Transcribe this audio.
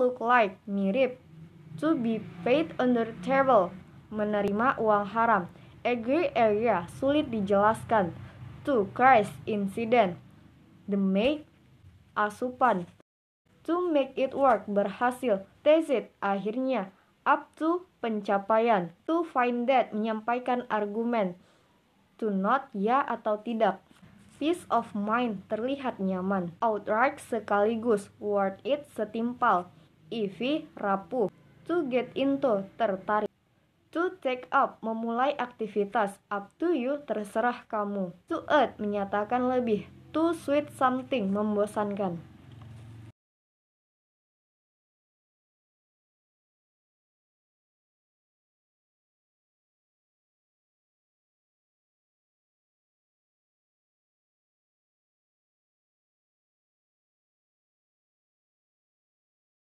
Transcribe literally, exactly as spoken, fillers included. look like, mirip. To be paid under the table, menerima uang haram. A gray area, sulit dijelaskan. To crash, incident. The make, asupan. To make it work, berhasil. Test it, akhirnya. Up to, pencapaian. To find that, menyampaikan argumen. To not, ya atau tidak. Peace of mind, terlihat nyaman. Outright, sekaligus. Worth it, setimpal. Easy, rapuh. To get into, tertarik. To take up, memulai aktivitas. Up to you, terserah kamu. To add, menyatakan lebih. To sweet something, membosankan.